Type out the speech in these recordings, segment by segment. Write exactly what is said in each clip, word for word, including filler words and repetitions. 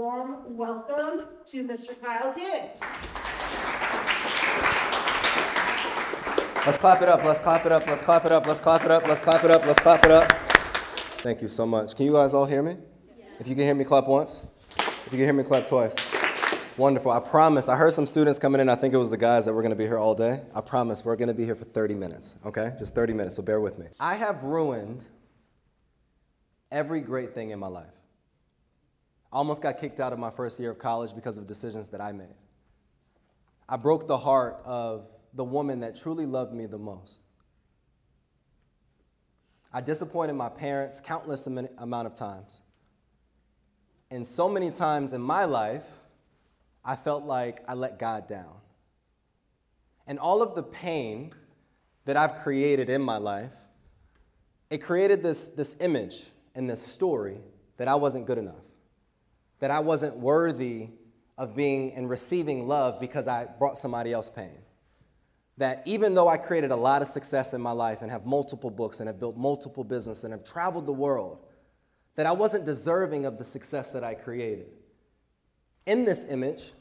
warm welcome to Mister Kyle King. Let's clap it up, let's clap it up, let's clap it up, let's clap it up, let's clap it up, let's clap it up. Thank you so much. Can you guys all hear me? Yeah. If you can hear me, clap once. If you can hear me, clap twice. Wonderful. I promise. I heard some students coming in. I think it was the guys that were going to be here all day. I promise we're going to be here for thirty minutes, okay? Just thirty minutes, so bear with me. I have ruined every great thing in my life. I almost got kicked out of my first year of college because of decisions that I made. I broke the heart of the woman that truly loved me the most. I disappointed my parents countless amount of times. And so many times in my life, I felt like I let God down. And all of the pain that I've created in my life, it created this, this image and this story that I wasn't good enough, that I wasn't worthy of being and receiving love because I brought somebody else pain. That even though I created a lot of success in my life and have multiple books and have built multiple businesses and have traveled the world, that I wasn't deserving of the success that I created. In this image,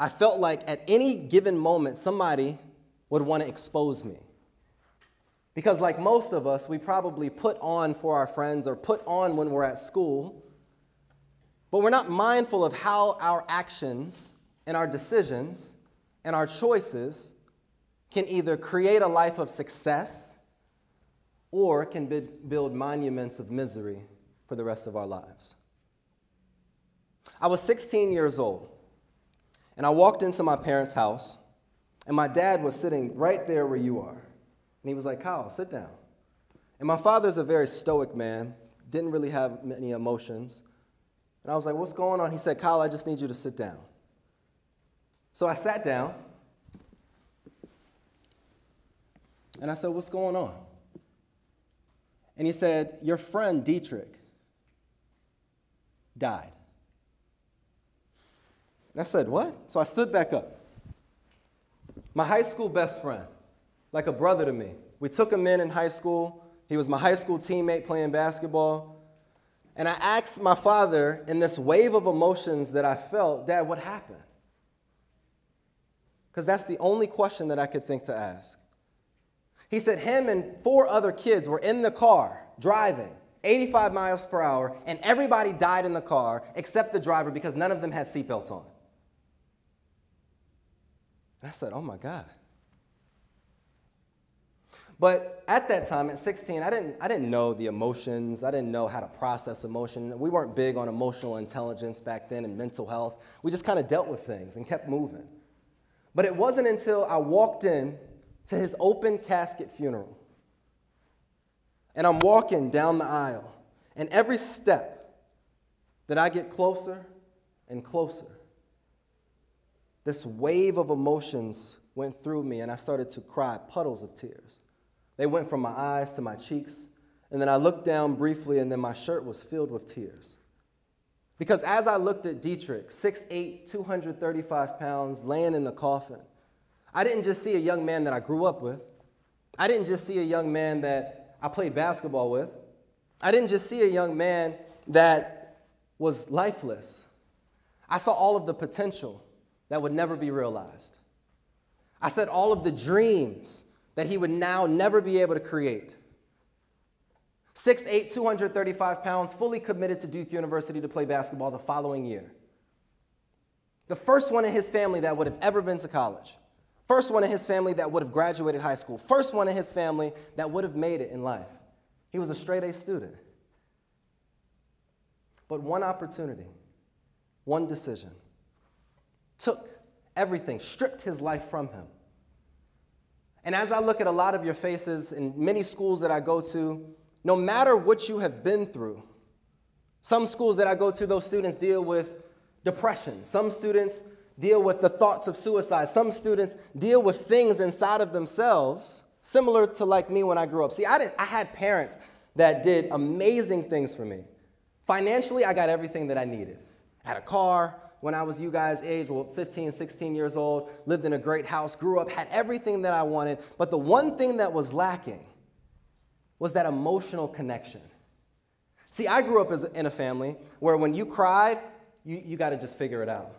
I felt like at any given moment, somebody would want to expose me. Because like most of us, we probably put on for our friends or put on when we're at school, but we're not mindful of how our actions and our decisions and our choices can either create a life of success or can build monuments of misery for the rest of our lives. I was sixteen years old, and I walked into my parents' house, and my dad was sitting right there where you are. And he was like, Kyle, sit down. And my father's a very stoic man, didn't really have many emotions. And I was like, what's going on? He said, Kyle, I just need you to sit down. So I sat down. And I said, what's going on? And he said, your friend Dietrich died. And I said, what? So I stood back up. My high school best friend, like a brother to me. We took him in in high school. He was my high school teammate playing basketball. And I asked my father in this wave of emotions that I felt, Dad, what happened? Because that's the only question that I could think to ask. He said him and four other kids were in the car driving eighty-five miles per hour, and everybody died in the car except the driver because none of them had seatbelts on. And I said, oh my God. But at that time, at sixteen, I didn't, I didn't know the emotions. I didn't know how to process emotion. We weren't big on emotional intelligence back then and mental health. We just kind of dealt with things and kept moving. But it wasn't until I walked in to his open casket funeral. And I'm walking down the aisle, and every step that I get closer and closer, this wave of emotions went through me, and I started to cry puddles of tears. They went from my eyes to my cheeks, and then I looked down briefly, and then my shirt was filled with tears. Because as I looked at Dietrich, six foot eight, two hundred thirty-five pounds, laying in the coffin, I didn't just see a young man that I grew up with. I didn't just see a young man that I played basketball with. I didn't just see a young man that was lifeless. I saw all of the potential that would never be realized. I saw all of the dreams that he would now never be able to create. six foot eight, two hundred thirty-five pounds, fully committed to Duke University to play basketball the following year. The first one in his family that would have ever been to college. First one in his family that would have graduated high school. First one in his family that would have made it in life. He was a straight-A student. But one opportunity, one decision, took everything, stripped his life from him. And as I look at a lot of your faces in many schools that I go to, no matter what you have been through, some schools that I go to, those students deal with depression. Some students deal with the thoughts of suicide. Some students deal with things inside of themselves, similar to like me when I grew up. See, I, didn't, I had parents that did amazing things for me. Financially, I got everything that I needed. I had a car when I was you guys' age, well, fifteen, sixteen years old, lived in a great house, grew up, had everything that I wanted. But the one thing that was lacking was that emotional connection. See, I grew up as, in a family where when you cried, you, you got to just figure it out.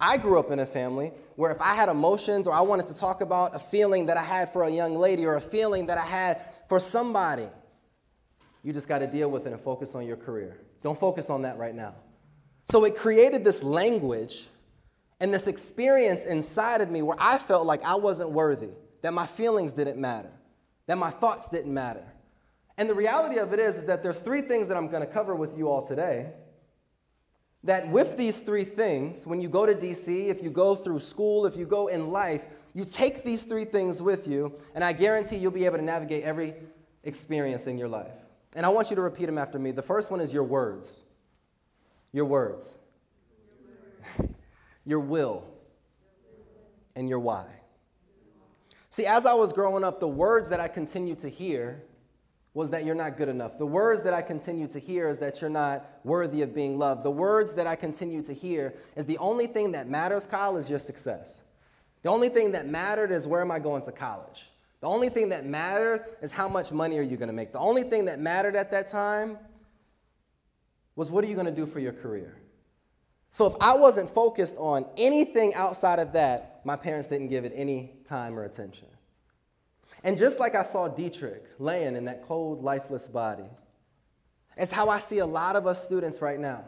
I grew up in a family where if I had emotions or I wanted to talk about a feeling that I had for a young lady or a feeling that I had for somebody, you just got to deal with it and focus on your career. Don't focus on that right now. So it created this language and this experience inside of me where I felt like I wasn't worthy, that my feelings didn't matter, that my thoughts didn't matter. And the reality of it is, is that there's three things that I'm going to cover with you all today. That with these three things, when you go to D C, if you go through school, if you go in life, you take these three things with you, and I guarantee you'll be able to navigate every experience in your life. And I want you to repeat them after me. The first one is your words. Your words. Your, word. Your will. And your why. See, as I was growing up, the words that I continued to hear was that you're not good enough. The words that I continue to hear is that you're not worthy of being loved. The words that I continue to hear is the only thing that matters, Kyle, is your success. The only thing that mattered is where am I going to college? The only thing that mattered is how much money are you going to make? The only thing that mattered at that time was what are you going to do for your career? So if I wasn't focused on anything outside of that, my parents didn't give it any time or attention. And just like I saw Dietrich laying in that cold, lifeless body, it's how I see a lot of us students right now.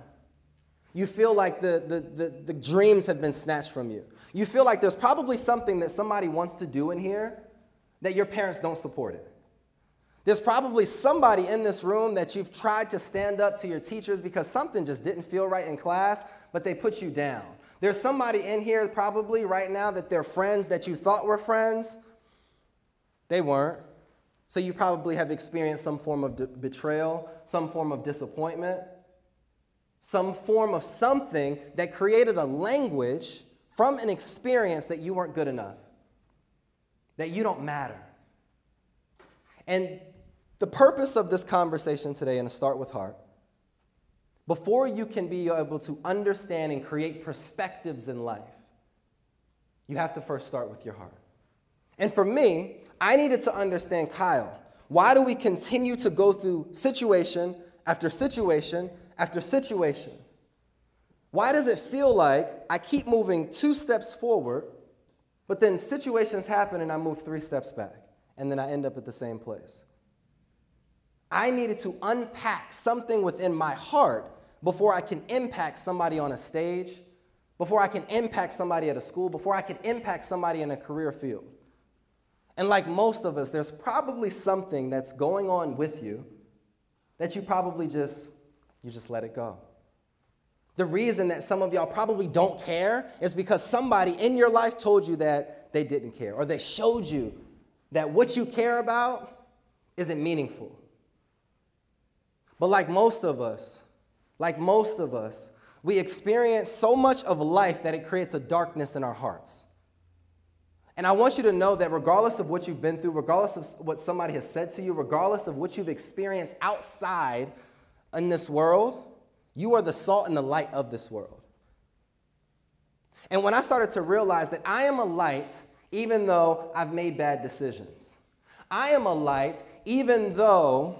You feel like the, the, the, the dreams have been snatched from you. You feel like there's probably something that somebody wants to do in here that your parents don't support it. There's probably somebody in this room that you've tried to stand up to your teachers because something just didn't feel right in class, but they put you down. There's somebody in here probably right now that they're friends that you thought were friends. They weren't. So you probably have experienced some form of betrayal, some form of disappointment, some form of something that created a language from an experience that you weren't good enough, that you don't matter. And the purpose of this conversation today, and to start with heart, before you can be able to understand and create perspectives in life, you have to first start with your heart. And for me, I needed to understand, Kyle, why do we continue to go through situation after situation after situation? Why does it feel like I keep moving two steps forward, but then situations happen and I move three steps back, and then I end up at the same place? I needed to unpack something within my heart before I can impact somebody on a stage, before I can impact somebody at a school, before I can impact somebody in a career field. And like most of us, there's probably something that's going on with you that you probably just, you just let it go. The reason that some of y'all probably don't care is because somebody in your life told you that they didn't care, or they showed you that what you care about isn't meaningful. But like most of us, like most of us, we experience so much of life that it creates a darkness in our hearts. And I want you to know that regardless of what you've been through, regardless of what somebody has said to you, regardless of what you've experienced outside in this world, you are the salt and the light of this world. And when I started to realize that I am a light even though I've made bad decisions, I am a light even though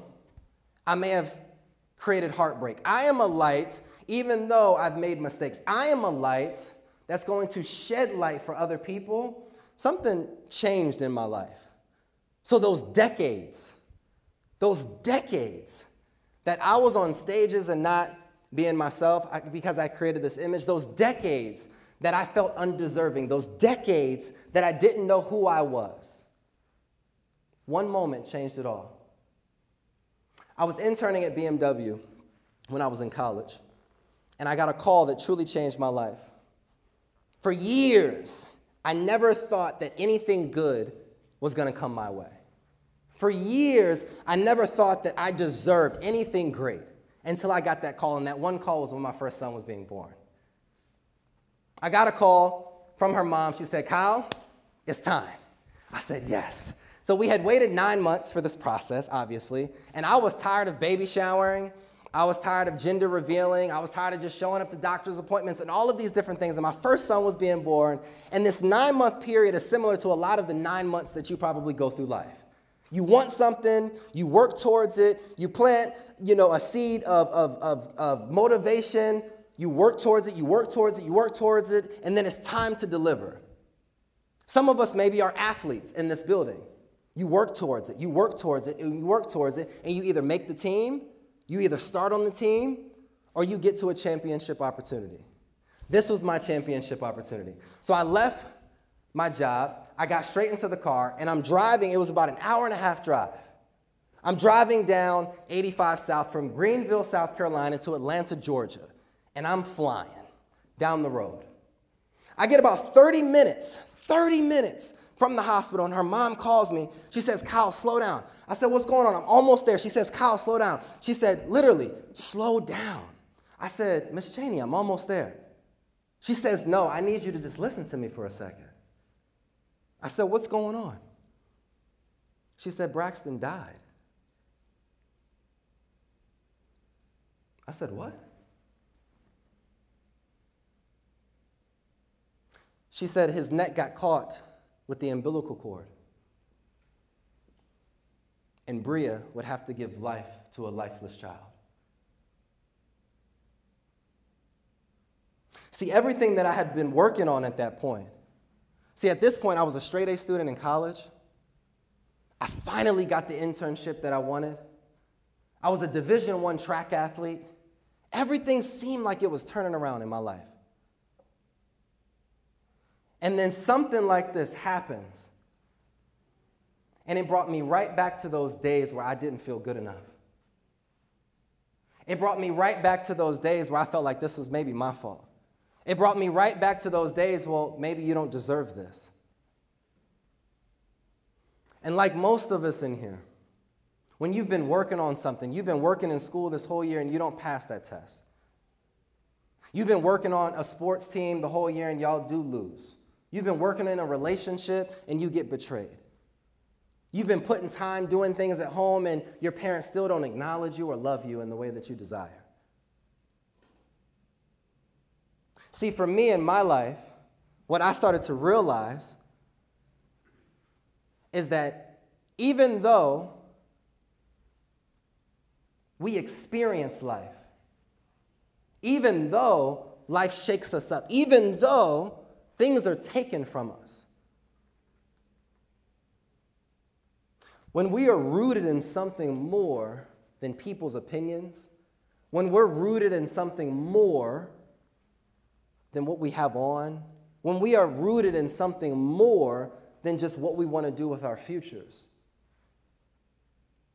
I may have created heartbreak, I am a light even though I've made mistakes, I am a light that's going to shed light for other people, something changed in my life. So those decades, those decades that I was on stages and not being myself because I created this image, those decades that I felt undeserving, those decades that I didn't know who I was, one moment changed it all. I was interning at B M W when I was in college, and I got a call that truly changed my life. For years, I never thought that anything good was going to come my way. For years, I never thought that I deserved anything great until I got that call, and that one call was when my first son was being born. I got a call from her mom. She said, Kyle, it's time. I said, yes. So we had waited nine months for this process, obviously, and I was tired of baby showering. I was tired of gender revealing. I was tired of just showing up to doctor's appointments and all of these different things. And my first son was being born. And this nine-month period is similar to a lot of the nine months that you probably go through life. You want something. You work towards it. You plant, you know, a seed of, of, of, of motivation. you work towards it, you work towards it, you work towards it, and then it's time to deliver. Some of us maybe are athletes in this building. You work towards it, you work towards it, and you work towards it, and you either make the team, you either start on the team, or you get to a championship opportunity. This was my championship opportunity. So I left my job, I got straight into the car, and I'm driving. It was about an hour and a half drive. I'm driving down eighty-five South from Greenville, South Carolina to Atlanta, Georgia, and I'm flying down the road. I get about thirty minutes, thirty minutes from the hospital, and her mom calls me. She says, Kyle, slow down. I said, what's going on? I'm almost there. She says, Kyle, slow down. She said, literally, slow down. I said, Miss Cheney, I'm almost there. She says, no, I need you to just listen to me for a second. I said, what's going on? She said, Braxton died. I said, what? She said his neck got caught with the umbilical cord. And Bria would have to give life to a lifeless child. See, everything that I had been working on at that point. See, at this point, I was a straight A student in college. I finally got the internship that I wanted. I was a Division One track athlete. Everything seemed like it was turning around in my life. And then something like this happens. And it brought me right back to those days where I didn't feel good enough. It brought me right back to those days where I felt like this was maybe my fault. It brought me right back to those days, well, maybe you don't deserve this. And like most of us in here, when you've been working on something, you've been working in school this whole year and you don't pass that test. You've been working on a sports team the whole year and y'all do lose. You've been working in a relationship and you get betrayed. You've been putting time doing things at home and your parents still don't acknowledge you or love you in the way that you desire. See, for me in my life, what I started to realize is that even though we experience life, even though life shakes us up, even though things are taken from us, when we are rooted in something more than people's opinions, when we're rooted in something more than what we have on, when we are rooted in something more than just what we want to do with our futures,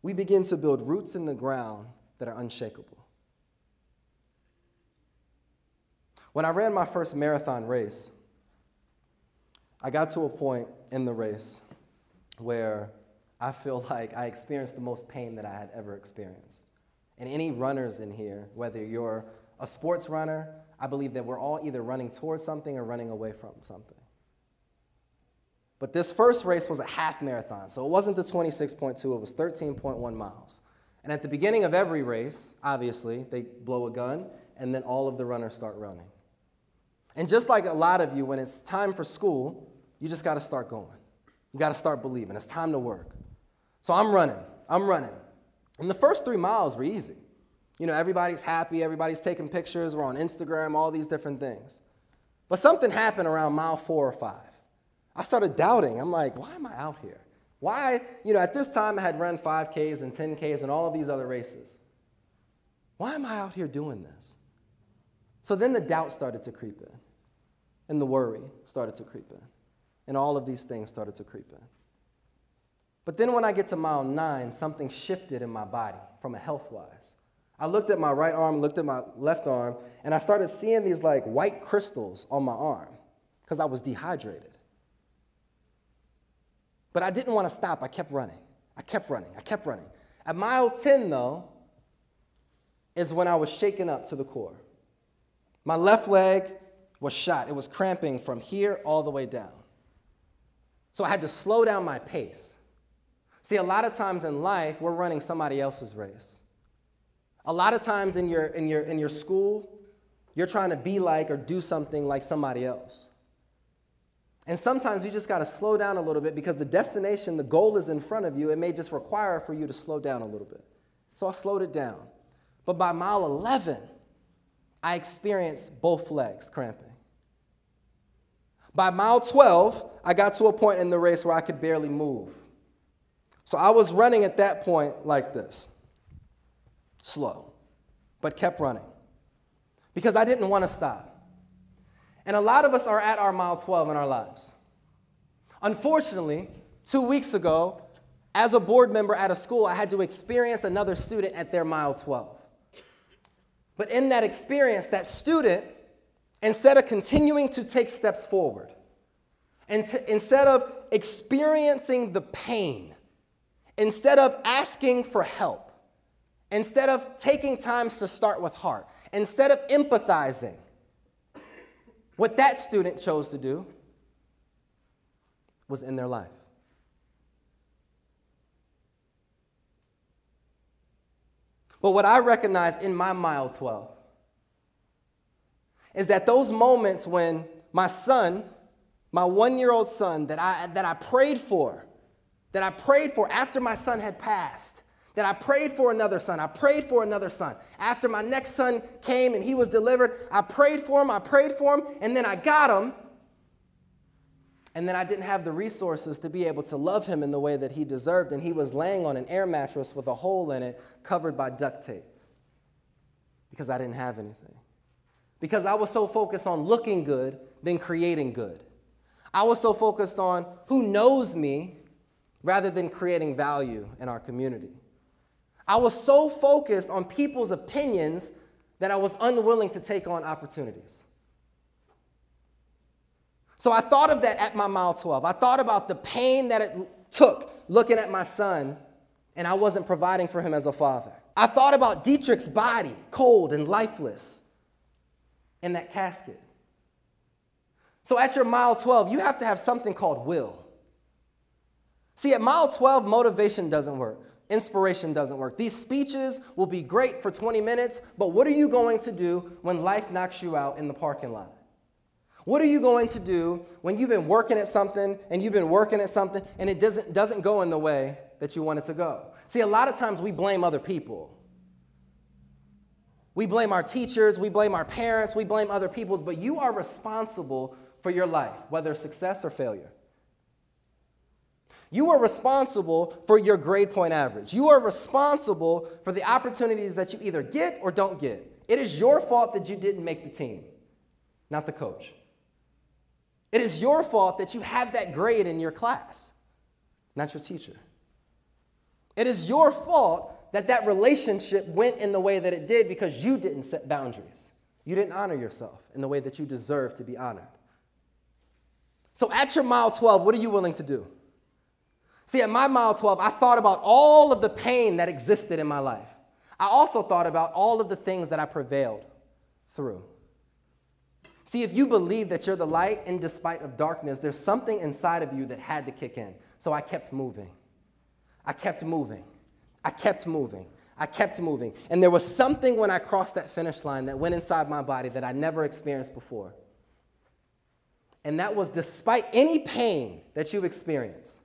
we begin to build roots in the ground that are unshakable. When I ran my first marathon race, I got to a point in the race where I feel like I experienced the most pain that I had ever experienced. And any runners in here, whether you're a sports runner, I believe that we're all either running towards something or running away from something. But this first race was a half marathon, so it wasn't the twenty-six point two, it was thirteen point one miles. And at the beginning of every race, obviously, they blow a gun, and then all of the runners start running. And just like a lot of you, when it's time for school, you just gotta start going. You gotta start believing, it's time to work. So I'm running, I'm running. And the first three miles were easy. You know, everybody's happy, everybody's taking pictures, we're on Instagram, all these different things. But something happened around mile four or five. I started doubting. I'm like, why am I out here? Why, you know, at this time I had run five Ks and ten Ks and all of these other races. Why am I out here doing this? So then the doubt started to creep in, and the worry started to creep in, and all of these things started to creep in. But then when I get to mile nine, something shifted in my body from a health-wise. I looked at my right arm, looked at my left arm, and I started seeing these like white crystals on my arm because I was dehydrated. But I didn't want to stop. I kept running. I kept running. I kept running. At mile ten, though, is when I was shaken up to the core. My left leg was shot. It was cramping from here all the way down. So I had to slow down my pace. See, a lot of times in life, we're running somebody else's race. A lot of times in your, in your, in your school, you're trying to be like or do something like somebody else. And sometimes you just got to slow down a little bit because the destination, the goal is in front of you. It may just require for you to slow down a little bit. So I slowed it down. But by mile eleven, I experienced both legs cramping. By mile twelve, I got to a point in the race where I could barely move. So I was running at that point like this, slow, but kept running because I didn't want to stop. And a lot of us are at our mile twelve in our lives. Unfortunately, two weeks ago, as a board member at a school, I had to experience another student at their mile twelve. But in that experience, that student, instead of continuing to take steps forward, and instead of experiencing the pain, instead of asking for help, instead of taking time to start with heart, instead of empathizing, what that student chose to do was in their life. But what I recognized in my mile twelve is that those moments when my son, my one-year-old son that I, that I prayed for, that I prayed for after my son had passed, that I prayed for another son, I prayed for another son. After my next son came and he was delivered, I prayed for him, I prayed for him, and then I got him. And then I didn't have the resources to be able to love him in the way that he deserved, and he was laying on an air mattress with a hole in it covered by duct tape because I didn't have anything. Because I was so focused on looking good than creating good. I was so focused on who knows me rather than creating value in our community. I was so focused on people's opinions that I was unwilling to take on opportunities. So I thought of that at my mile twelve. I thought about the pain that it took looking at my son, and I wasn't providing for him as a father. I thought about Dietrich's body, cold and lifeless, in that casket. So at your mile twelve, you have to have something called will. See, at mile twelve, motivation doesn't work. Inspiration doesn't work. These speeches will be great for twenty minutes, but what are you going to do when life knocks you out in the parking lot? What are you going to do when you've been working at something and you've been working at something and it doesn't, doesn't go in the way that you want it to go? See, a lot of times we blame other people. We blame our teachers, we blame our parents, we blame other people's, but you are responsible for your life, whether success or failure. You are responsible for your grade point average. You are responsible for the opportunities that you either get or don't get. It is your fault that you didn't make the team, not the coach. It is your fault that you have that grade in your class, not your teacher. It is your fault that that relationship went in the way that it did because you didn't set boundaries. You didn't honor yourself in the way that you deserve to be honored. So at your mile twelve, what are you willing to do? See, at my mile twelve, I thought about all of the pain that existed in my life. I also thought about all of the things that I prevailed through. See, if you believe that you're the light in despite of darkness, there's something inside of you that had to kick in. So I kept moving. I kept moving. I kept moving. I kept moving. And there was something when I crossed that finish line that went inside my body that I never experienced before. And that was despite any pain that you experience,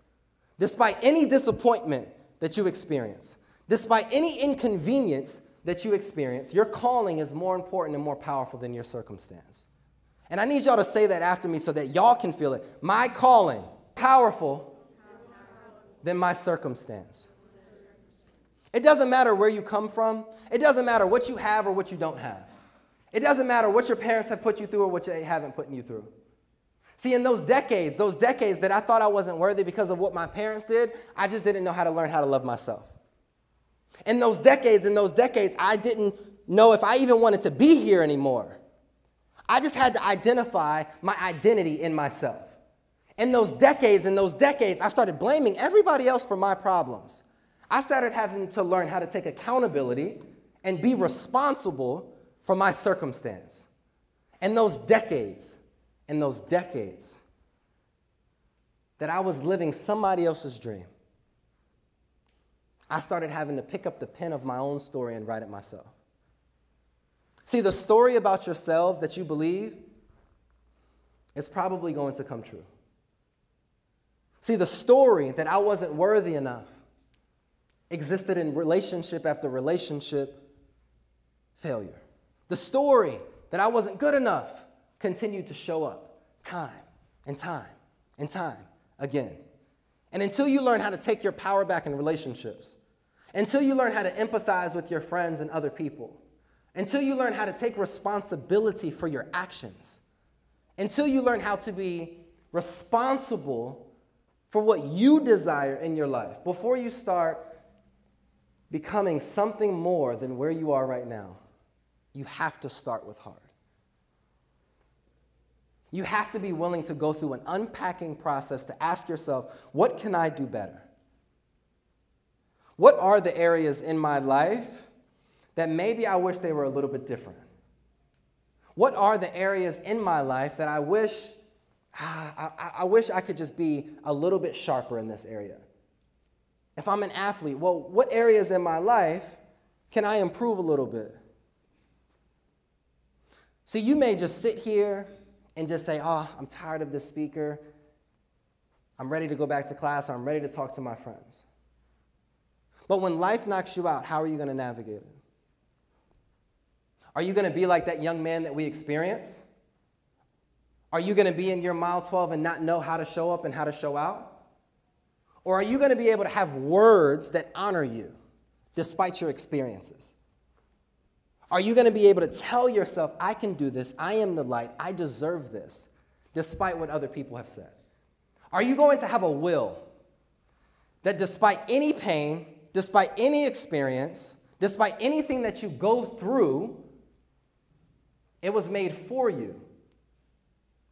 despite any disappointment that you experience, despite any inconvenience that you experience, your calling is more important and more powerful than your circumstance. And I need y'all to say that after me so that y'all can feel it. My calling, powerful than my circumstance. It doesn't matter where you come from. It doesn't matter what you have or what you don't have. It doesn't matter what your parents have put you through or what they haven't put you through. See, in those decades, those decades that I thought I wasn't worthy because of what my parents did, I just didn't know how to learn how to love myself. In those decades, in those decades, I didn't know if I even wanted to be here anymore. I just had to identify my identity in myself. In those decades, in those decades, I started blaming everybody else for my problems. I started having to learn how to take accountability and be responsible for my circumstance. In those decades, in those decades, that I was living somebody else's dream, I started having to pick up the pen of my own story and write it myself. See, the story about yourselves that you believe is probably going to come true. See, the story that I wasn't worthy enough existed in relationship after relationship failure. The story that I wasn't good enough continued to show up time and time and time again. And until you learn how to take your power back in relationships, until you learn how to empathize with your friends and other people, until you learn how to take responsibility for your actions, until you learn how to be responsible for what you desire in your life, before you start becoming something more than where you are right now, you have to start with hard. You have to be willing to go through an unpacking process to ask yourself, what can I do better? What are the areas in my life that maybe I wish they were a little bit different? What are the areas in my life that I wish, ah, I, I wish I could just be a little bit sharper in this area? If I'm an athlete, well, what areas in my life can I improve a little bit? See, you may just sit here and just say, oh, I'm tired of this speaker. I'm ready to go back to class. I'm ready to talk to my friends. But when life knocks you out, how are you going to navigate it? Are you going to be like that young man that we experience? Are you going to be in your mile twelve and not know how to show up and how to show out? Or are you going to be able to have words that honor you despite your experiences? Are you going to be able to tell yourself, I can do this, I am the light, I deserve this, despite what other people have said? Are you going to have a will that despite any pain, despite any experience, despite anything that you go through, it was made for you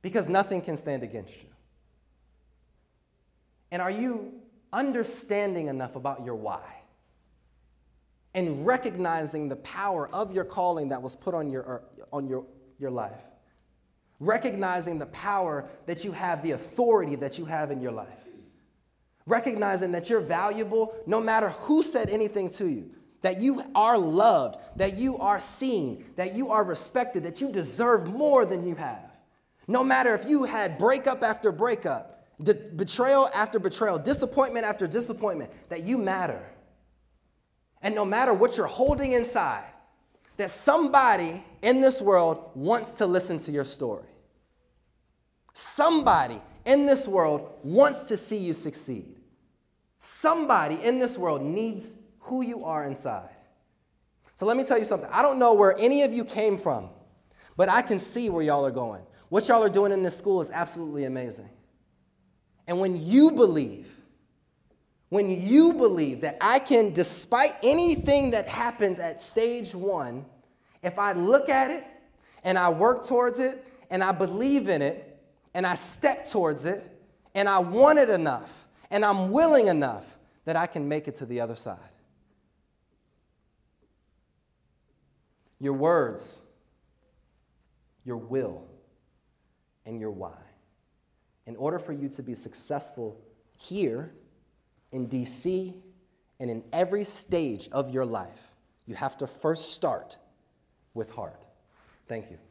because nothing can stand against you? And are you understanding enough about your why and recognizing the power of your calling that was put on your, on your, your life? Recognizing the power that you have, the authority that you have in your life. Recognizing that you're valuable no matter who said anything to you, that you are loved, that you are seen, that you are respected, that you deserve more than you have. No matter if you had breakup after breakup, de- betrayal after betrayal, disappointment after disappointment, that you matter. And no matter what you're holding inside, that somebody in this world wants to listen to your story. Somebody in this world wants to see you succeed. Somebody in this world needs who you are inside. So let me tell you something. I don't know where any of you came from, but I can see where y'all are going. What y'all are doing in this school is absolutely amazing. And when you believe, when you believe that I can, despite anything that happens at stage one, if I look at it and I work towards it and I believe in it and I step towards it and I want it enough and I'm willing enough, that I can make it to the other side. Your words, your will, and your why. In order for you to be successful here, in D C, and in every stage of your life, you have to first start with heart. Thank you.